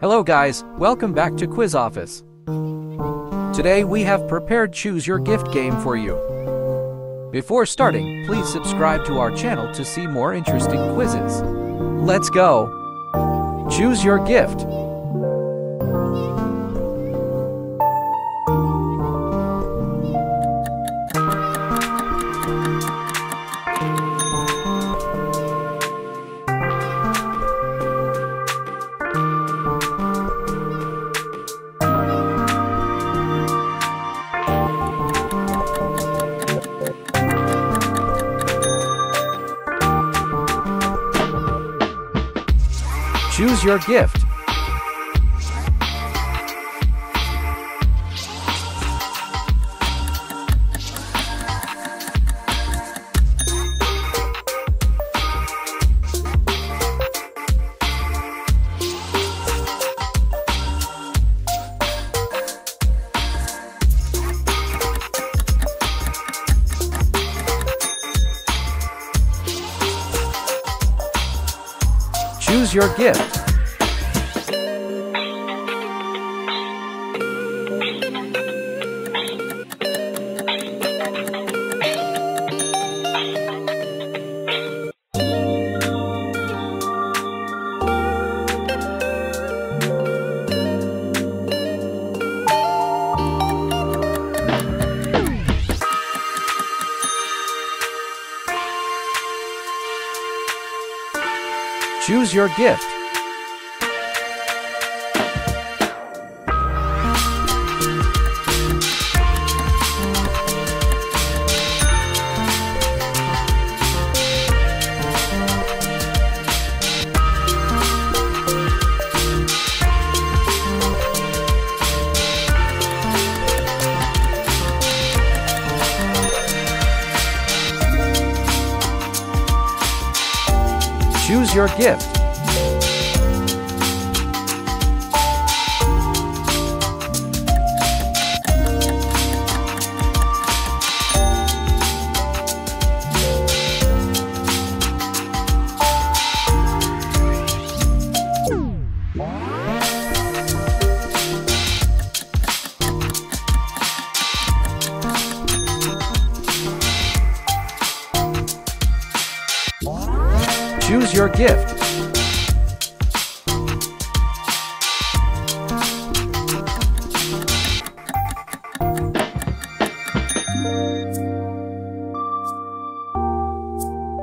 Hello guys, welcome back to Quiz Office. Today we have prepared Choose Your Gift game for you. Before starting, please subscribe to our channel to see more interesting quizzes. Let's go! Choose your gift. Choose your gift. Choose your gift. Choose your gift. Choose your gift. Choose your gift.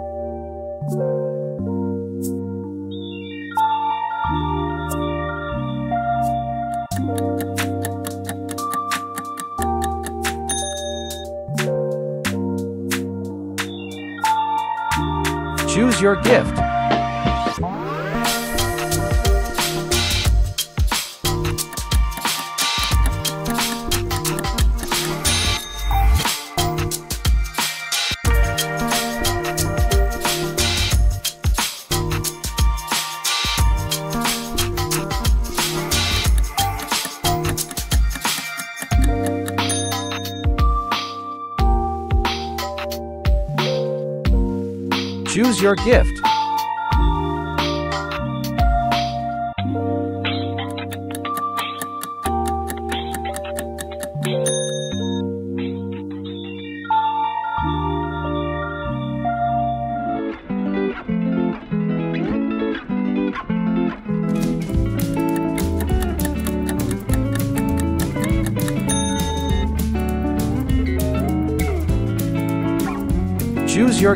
Choose your gift. Choose your gift. Choose your gift. Choose your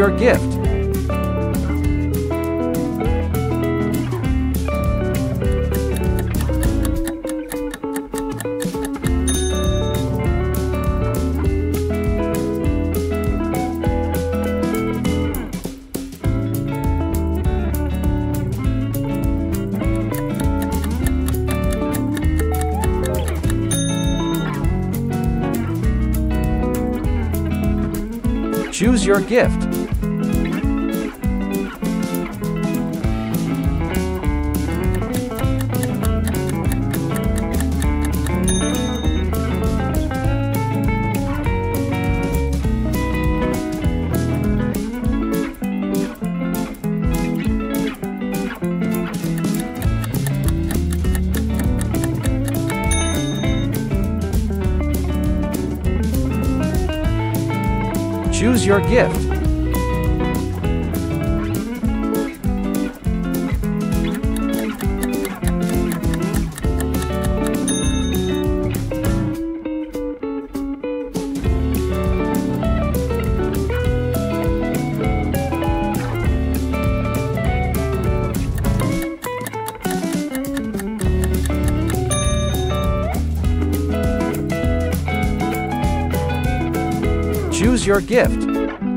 gift. Choose your gift. Choose your gift. Choose your gift. Choose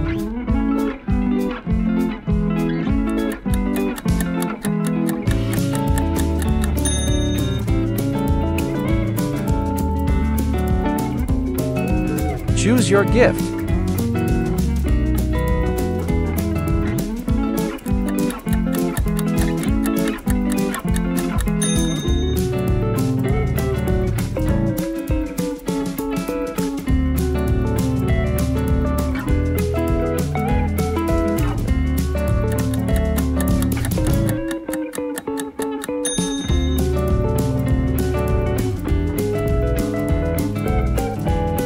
your gift. Choose your gift. Choose your gift.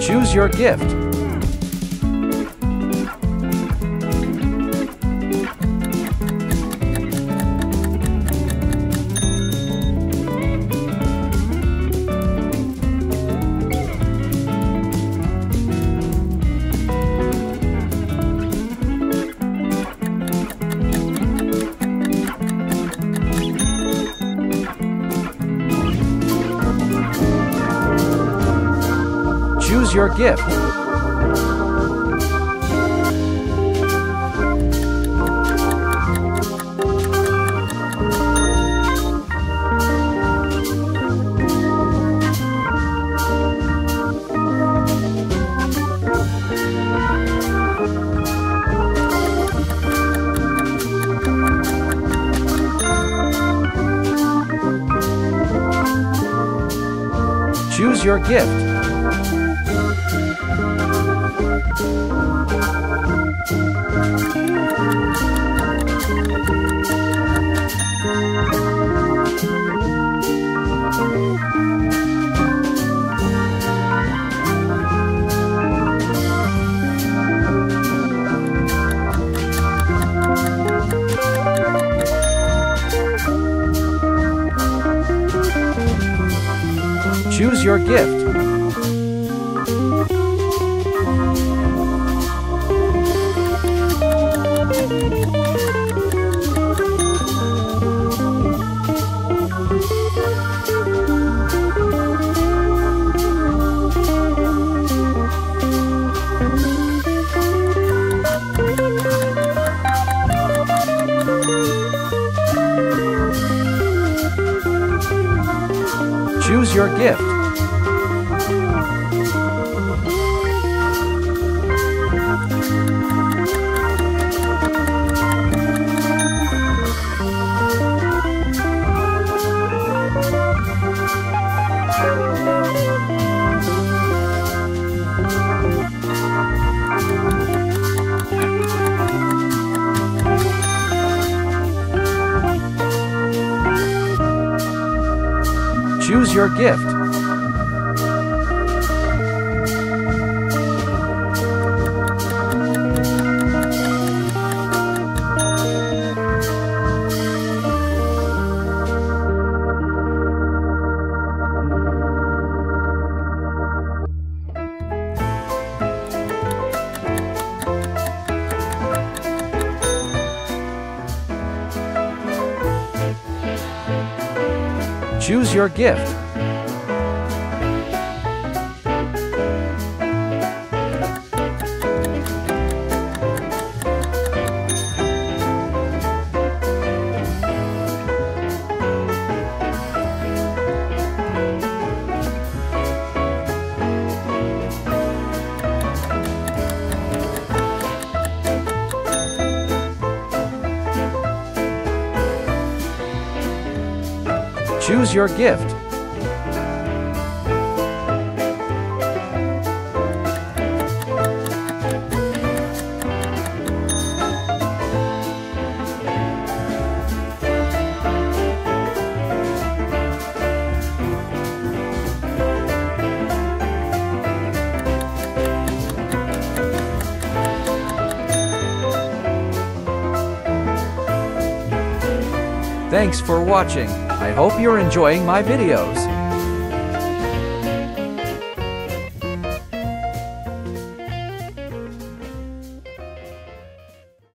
Choose your gift. Choose your gift. Choose your gift. Choose your gift. Choose your gift. Choose your gift. Thanks for watching. I hope you're enjoying my videos.